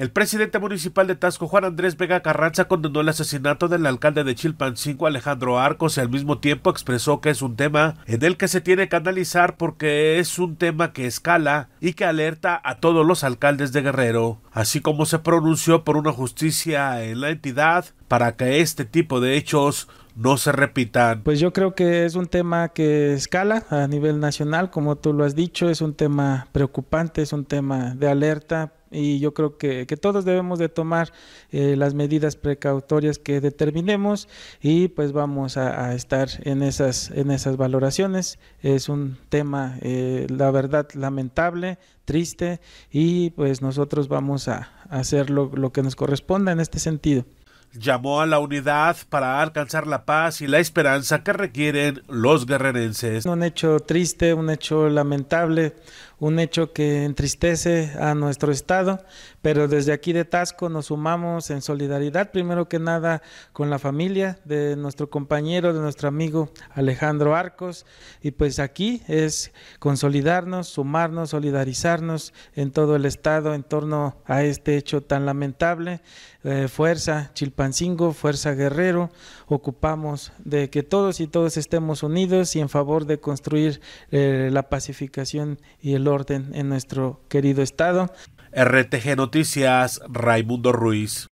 El presidente municipal de Taxco, Juan Andrés Vega Carranza, condenó el asesinato del alcalde de Chilpancingo, Alejandro Arcos, y al mismo tiempo expresó que es un tema en el que se tiene que analizar porque es un tema que escala y que alerta a todos los alcaldes de Guerrero, así como se pronunció por una justicia en la entidad para que este tipo de hechos no se repitan. Pues yo creo que es un tema que escala a nivel nacional, como tú lo has dicho, es un tema preocupante, es un tema de alerta. Y yo creo que todos debemos de tomar las medidas precautorias que determinemos y pues vamos a estar en esas valoraciones. Es un tema, la verdad, lamentable, triste, y pues nosotros vamos a hacer lo que nos corresponda en este sentido. Llamó a la unidad para alcanzar la paz y la esperanza que requieren los guerrerenses. Un hecho triste, un hecho lamentable, un hecho que entristece a nuestro estado, pero desde aquí de Taxco nos sumamos en solidaridad, primero que nada con la familia de nuestro compañero, de nuestro amigo Alejandro Arcos, y pues aquí es consolidarnos, sumarnos, solidarizarnos en todo el estado en torno a este hecho tan lamentable. Fuerza Chilpancingo, fuerza Guerrero, ocupamos de que todos y todas estemos unidos y en favor de construir la pacificación y el orden en nuestro querido estado. RTG Noticias, Raimundo Ruiz.